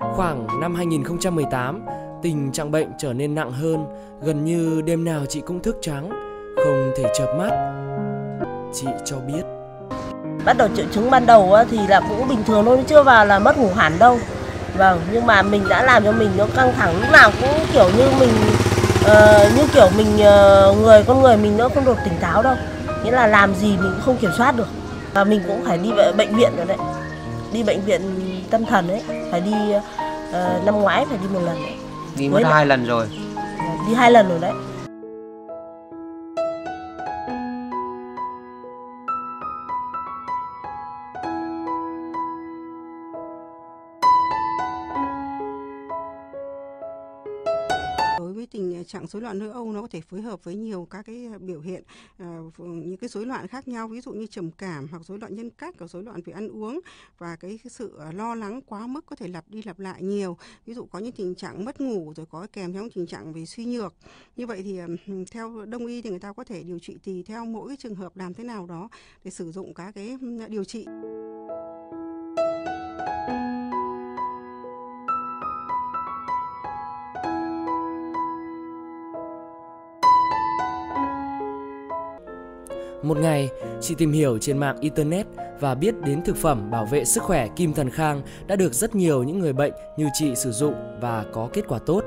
Khoảng năm 2018, tình trạng bệnh trở nên nặng hơn, gần như đêm nào chị cũng thức trắng, không thể chợp mắt. Chị cho biết bắt đầu triệu chứng ban đầu thì là cũng bình thường thôi, chưa vào là mất ngủ hẳn đâu. Vâng, nhưng mà mình đã làm cho mình nó căng thẳng, lúc nào cũng kiểu như mình con người mình nó không được tỉnh táo đâu. Nghĩa là làm gì mình cũng không kiểm soát được. Và mình cũng phải đi bệnh viện rồi đấy. Đi bệnh viện tâm thần đấy, phải đi năm ngoái phải đi một lần đấy. Đi mất 2 lần rồi. Đi 2 lần rồi đấy. Đối với tình trạng rối loạn hơi âu, nó có thể phối hợp với nhiều các cái biểu hiện những cái rối loạn khác nhau, ví dụ như trầm cảm hoặc rối loạn nhân cách, rối loạn về ăn uống, và cái sự lo lắng quá mức có thể lặp đi lặp lại nhiều. Ví dụ có những tình trạng mất ngủ rồi có kèm theo tình trạng về suy nhược. Như vậy thì theo Đông y thì người ta có thể điều trị tùy theo mỗi cái trường hợp, làm thế nào đó để sử dụng các cái điều trị. Một ngày, chị tìm hiểu trên mạng Internet và biết đến thực phẩm bảo vệ sức khỏe Kim Thần Khang đã được rất nhiều những người bệnh như chị sử dụng và có kết quả tốt.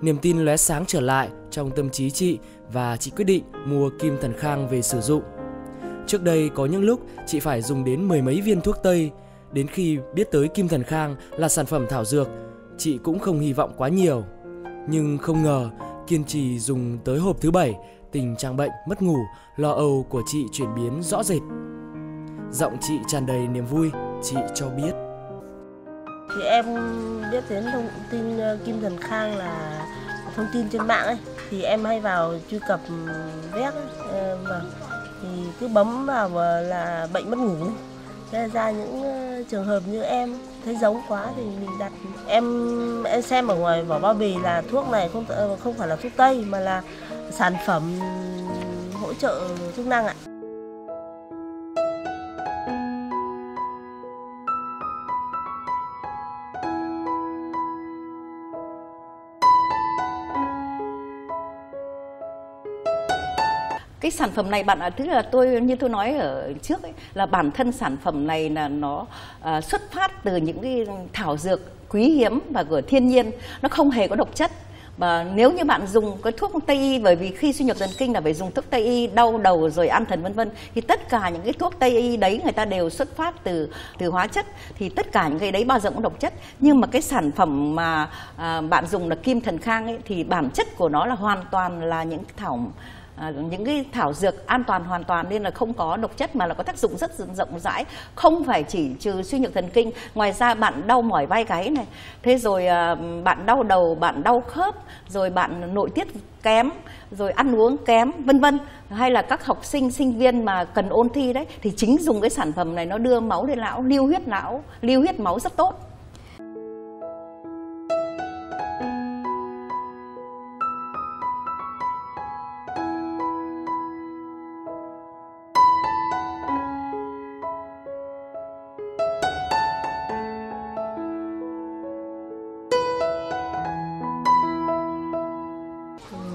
Niềm tin lóe sáng trở lại trong tâm trí chị và chị quyết định mua Kim Thần Khang về sử dụng. Trước đây có những lúc chị phải dùng đến 10 mấy viên thuốc Tây. Đến khi biết tới Kim Thần Khang là sản phẩm thảo dược, chị cũng không hy vọng quá nhiều. Nhưng không ngờ, kiên trì dùng tới hộp thứ 7, tình trạng bệnh, mất ngủ, lo âu của chị chuyển biến rõ rệt. Giọng chị tràn đầy niềm vui, chị cho biết. Thì em biết đến thông tin Kim Thần Khang là thông tin trên mạng ấy, thì em hay vào truy cập web mà thì cứ bấm vào là bệnh mất ngủ. Thế ra những trường hợp như em thấy giống quá thì mình đặt. Em xem ở ngoài vỏ bao bì là thuốc này không phải là thuốc Tây mà là sản phẩm hỗ trợ chức năng ạ. Cái sản phẩm này bạn ạ, tức là tôi như tôi nói ở trước ấy, là bản thân sản phẩm này là nó xuất phát từ những cái thảo dược quý hiếm và của thiên nhiên, nó không hề có độc chất. Và nếu như bạn dùng cái thuốc Tây y, bởi vì khi suy nhược thần kinh là phải dùng thuốc Tây y, đau đầu rồi an thần vân vân, thì tất cả những cái thuốc Tây y đấy người ta đều xuất phát từ hóa chất, thì tất cả những cái đấy bao giờ cũng độc chất. Nhưng mà cái sản phẩm mà bạn dùng là Kim Thần Khang ấy, thì bản chất của nó là hoàn toàn là những cái thảo dược an toàn hoàn toàn, nên là không có độc chất mà là có tác dụng rất rộng rãi, không phải chỉ trừ suy nhược thần kinh. Ngoài ra bạn đau mỏi vai gáy này, thế rồi bạn đau đầu, bạn đau khớp, rồi bạn nội tiết kém, rồi ăn uống kém vân vân, hay là các học sinh sinh viên mà cần ôn thi đấy, thì chính dùng cái sản phẩm này nó đưa máu lên não, lưu huyết máu rất tốt.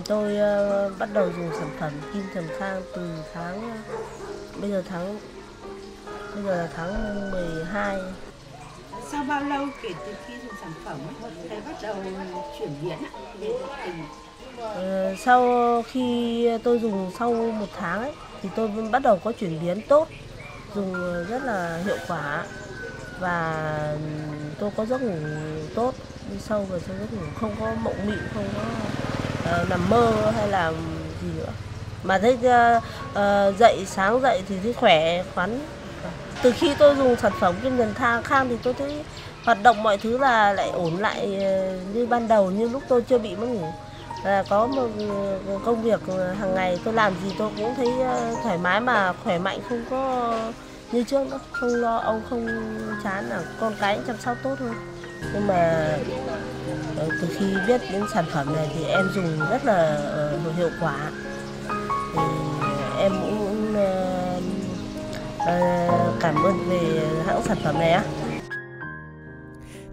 Tôi bắt đầu dùng sản phẩm Kim Thần Khang từ bây giờ là tháng 12. Sau bao lâu kể từ khi dùng sản phẩm thấy bắt đầu chuyển biến về tình? Sau khi tôi dùng sau 1 tháng ấy, thì tôi bắt đầu có chuyển biến tốt, dùng rất là hiệu quả và tôi có giấc ngủ tốt, đi sâu vào trong giấc ngủ, không có mộng mị, không có nằm mơ hay là gì nữa, mà thấy sáng dậy thì thấy khỏe khoắn. Từ khi tôi dùng sản phẩm Kim Thần Khang thì tôi thấy hoạt động mọi thứ là lại ổn lại như ban đầu, như lúc tôi chưa bị mất ngủ. Có một công việc hàng ngày tôi làm gì tôi cũng thấy thoải mái mà khỏe mạnh, không có như trước nữa, không lo âu, không chán, là con cái chăm sóc tốt hơn. Nhưng mà từ khi biết đến sản phẩm này thì em dùng rất là hiệu quả. Thì em cũng cảm ơn về hãng sản phẩm này á.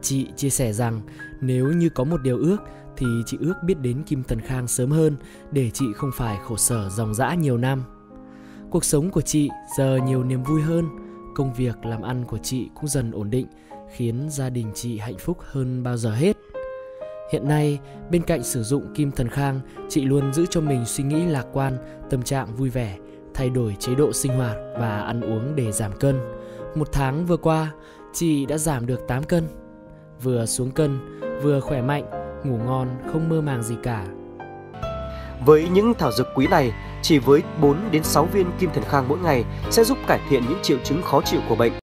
Chị chia sẻ rằng nếu như có một điều ước thì chị ước biết đến Kim Thần Khang sớm hơn để chị không phải khổ sở dòng dã nhiều năm. Cuộc sống của chị giờ nhiều niềm vui hơn, công việc làm ăn của chị cũng dần ổn định, khiến gia đình chị hạnh phúc hơn bao giờ hết. Hiện nay, bên cạnh sử dụng Kim Thần Khang, chị luôn giữ cho mình suy nghĩ lạc quan, tâm trạng vui vẻ, thay đổi chế độ sinh hoạt và ăn uống để giảm cân. Một tháng vừa qua, chị đã giảm được 8 cân. Vừa xuống cân, vừa khỏe mạnh, ngủ ngon, không mơ màng gì cả. Với những thảo dược quý này, chỉ với 4 đến 6 viên Kim Thần Khang mỗi ngày sẽ giúp cải thiện những triệu chứng khó chịu của bệnh.